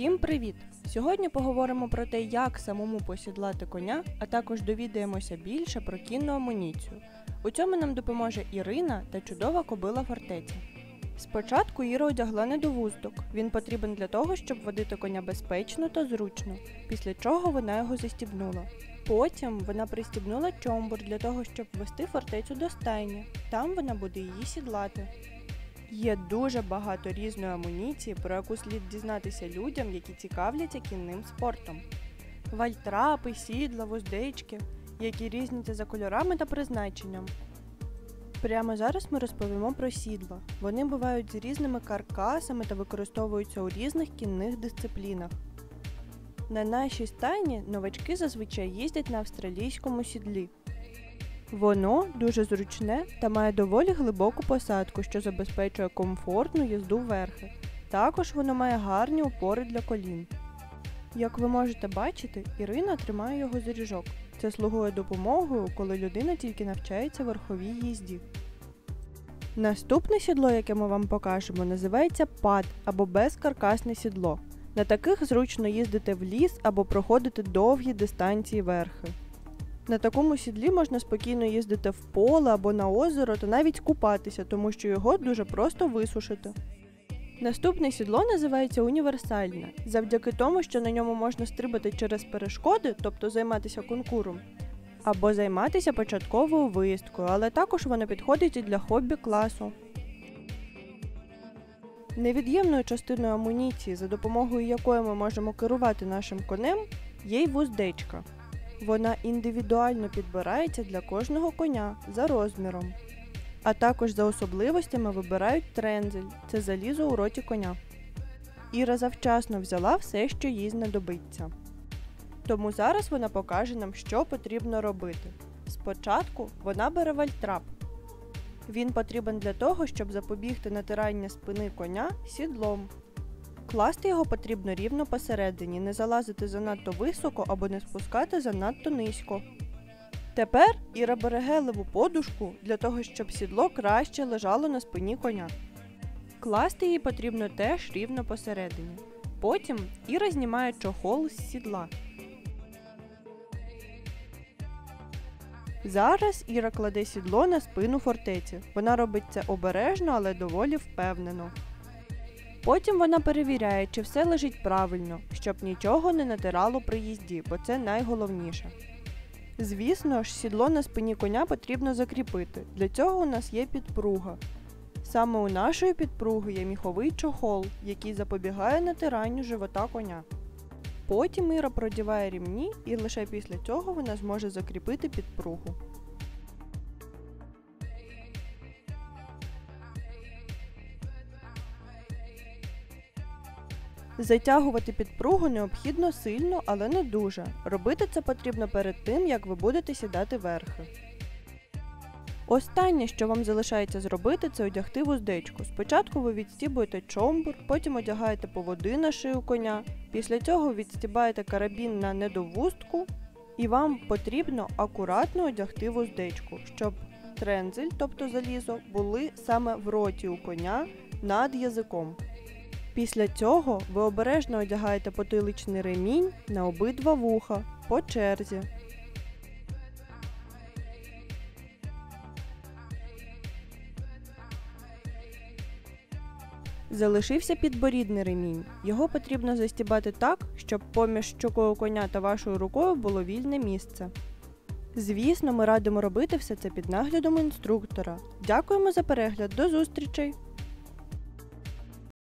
Всім привіт! Сьогодні поговоримо про те, як самому посідлати коня, а також довідаємося більше про кінну амуніцію. У цьому нам допоможе Ірина та чудова кобила Фортеця. Спочатку Іра одягла недовуздок. Він потрібен для того, щоб водити коня безпечно та зручно, після чого вона його застібнула. Потім вона пристібнула чомбур для того, щоб вести Фортецю до стайні. Там вона буде її сідлати. Є дуже багато різної амуніції, про яку слід дізнатися людям, які цікавляться кінним спортом. Вальтрапи, сідла, вуздечки, які різняться за кольорами та призначенням. Прямо зараз ми розповімо про сідла. Вони бувають з різними каркасами та використовуються у різних кінних дисциплінах. На нашій стайні новачки зазвичай їздять на австралійському сідлі. Воно дуже зручне та має доволі глибоку посадку, що забезпечує комфортну їзду верхи. Також воно має гарні опори для колін. Як ви можете бачити, Ірина тримає його за ріжок. Це слугує допомогою, коли людина тільки навчається верховій їзді. Наступне сідло, яке ми вам покажемо, називається пад або безкаркасне сідло. На таких зручно їздити в ліс або проходити довгі дистанції верхи. На такому сідлі можна спокійно їздити в поле або на озеро та навіть купатися, тому що його дуже просто висушити. Наступне сідло називається універсальне. Завдяки тому, що на ньому можна стрибати через перешкоди, тобто займатися конкуром, або займатися початковою виїздкою, але також воно підходить і для хобі-класу. Невід'ємною частиною амуніції, за допомогою якої ми можемо керувати нашим конем, є й вуздечка. Вона індивідуально підбирається для кожного коня за розміром. А також за особливостями вибирають трензель – це залізо у роті коня. Іра завчасно взяла все, що їй знадобиться. Тому зараз вона покаже нам, що потрібно робити. Спочатку вона бере вальтрап. Він потрібен для того, щоб запобігти натиранню спини коня сідлом. Класти його потрібно рівно посередині, не залазити занадто високо або не спускати занадто низько. Тепер Іра бере гелеву подушку для того, щоб сідло краще лежало на спині коня. Класти її потрібно теж рівно посередині. Потім Іра знімає чохол з сідла. Зараз Іра кладе сідло на спину Фортеці. Вона робить це обережно, але доволі впевнено. Потім вона перевіряє, чи все лежить правильно, щоб нічого не натирало при їзді, бо це найголовніше. Звісно ж, сідло на спині коня потрібно закріпити. Для цього у нас є підпруга. Саме у нашої підпруги є міховий чохол, який запобігає натиранню живота коня. Потім Іра продіває рівні, і лише після цього вона зможе закріпити підпругу. Затягувати підпругу необхідно сильно, але не дуже. Робити це потрібно перед тим, як ви будете сідати верхи. Останнє, що вам залишається зробити, це одягти вуздечку. Спочатку ви відстібуєте чомбур, потім одягаєте поводи на шию коня, після цього відстібаєте карабін на недовустку і вам потрібно акуратно одягти вуздечку, щоб трензель, тобто залізо, були саме в роті у коня над язиком. Після цього ви обережно одягаєте потиличний ремінь на обидва вуха, по черзі. Залишився підборідний ремінь. Його потрібно застібати так, щоб поміж щокою коня та вашою рукою було вільне місце. Звісно, ми радимо робити все це під наглядом інструктора. Дякуємо за перегляд, до зустрічей!